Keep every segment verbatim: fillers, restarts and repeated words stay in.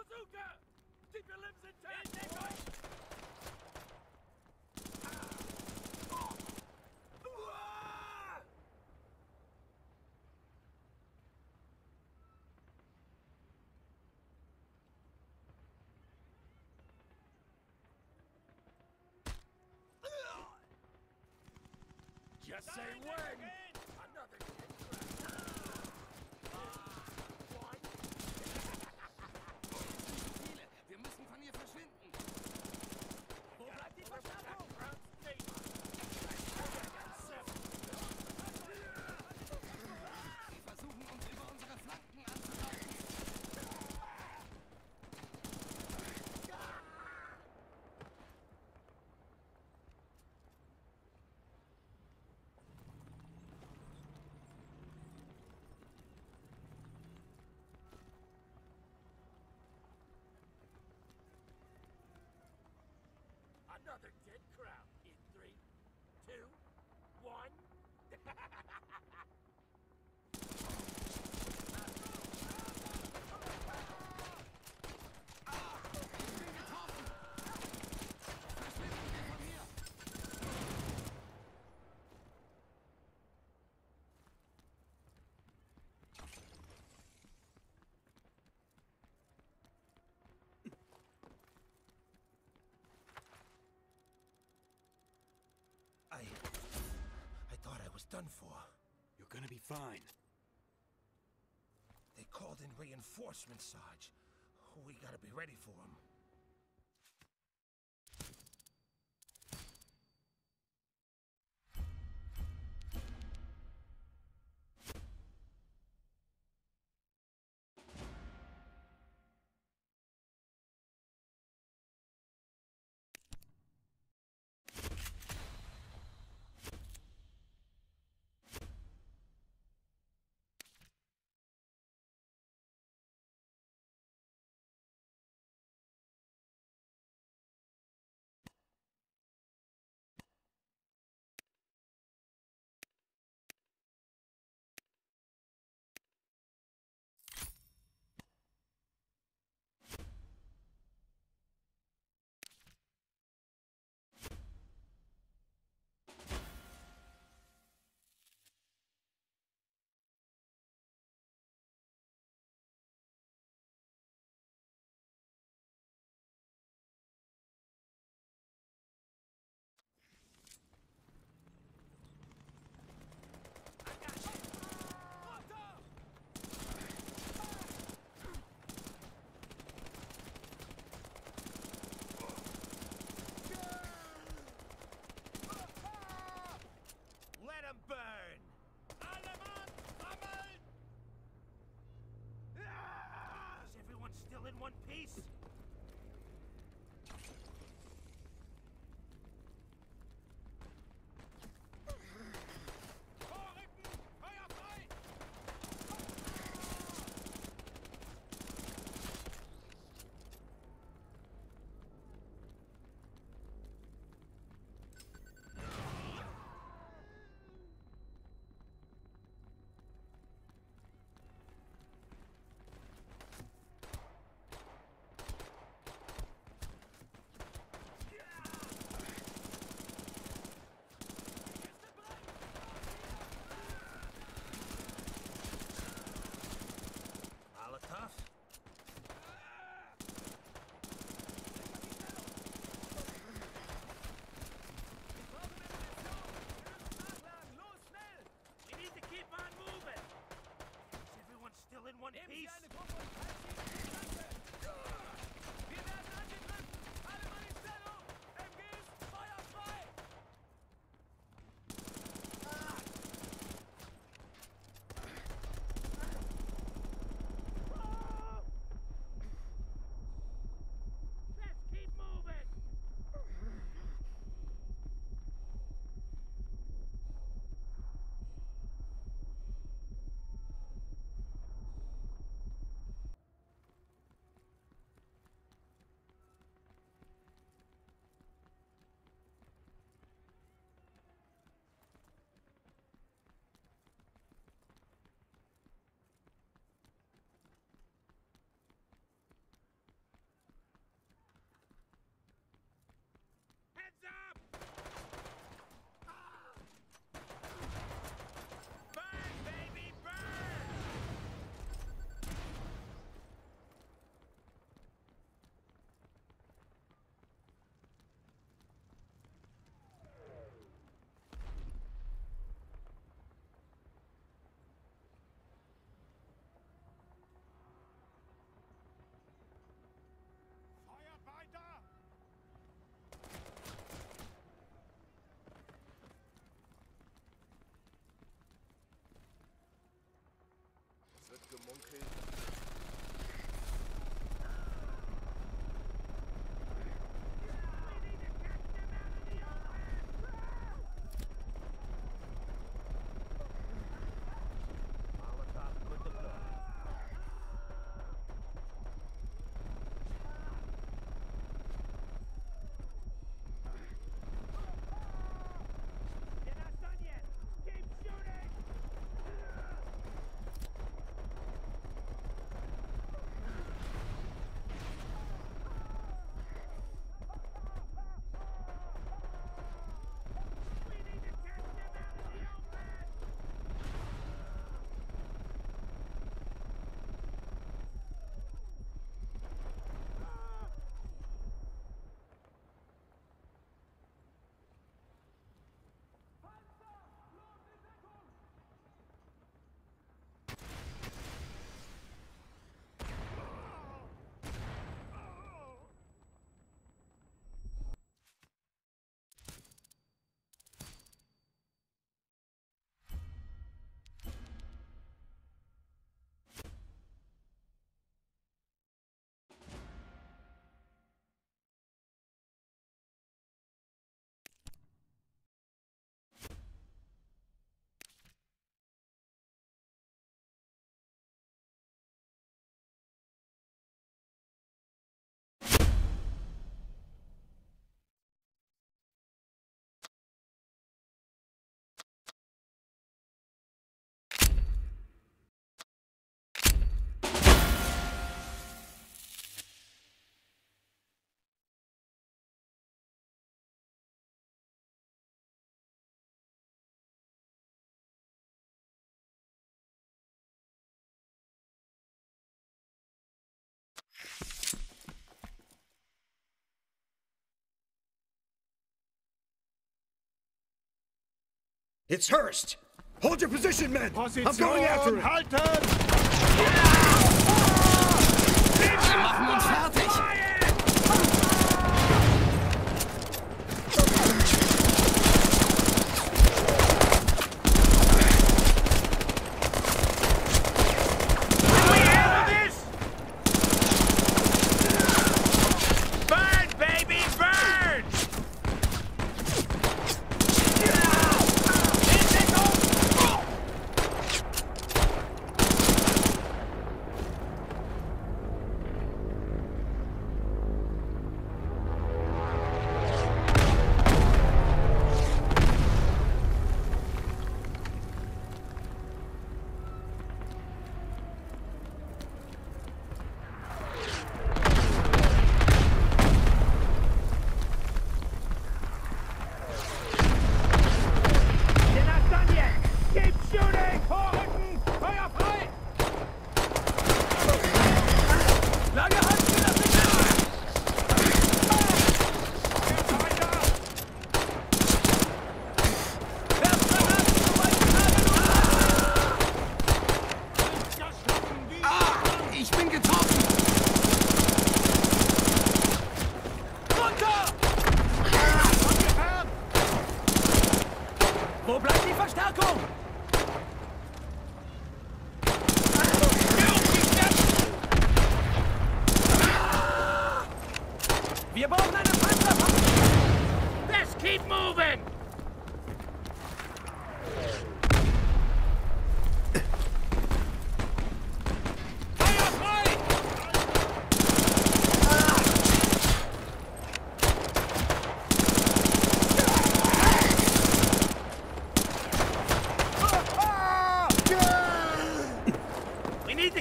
Bazooka! Keep your limbs intact! Just say when! Another Wir müssen von hier verschwinden. Wo bleibt die Verstärkung? Sie versuchen uns über unsere Flanken anzugreifen. Another dead crowd in three, two, one. I... I thought I was done for. You're gonna be fine. They called in reinforcements, Sarge. We gotta be ready for them. Still in one piece? Peace. It's Hurst! Hold your position, men! Position. I'm going after him! Halten! Wir machen uns fertig!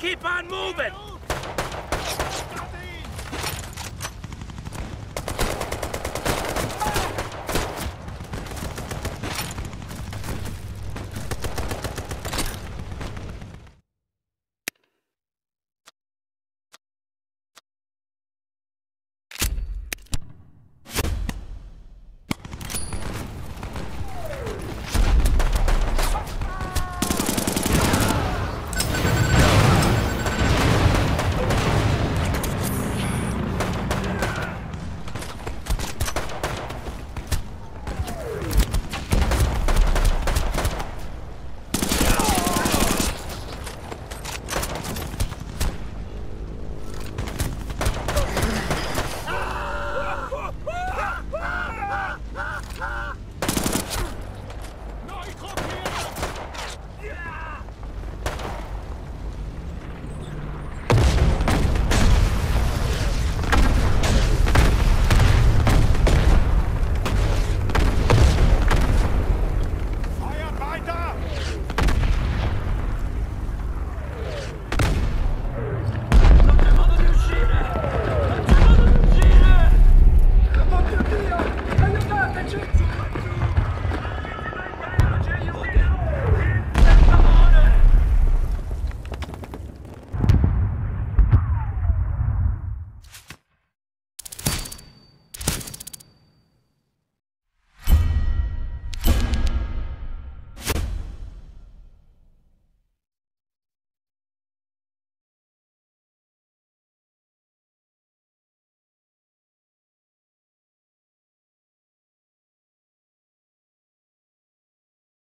Keep on moving!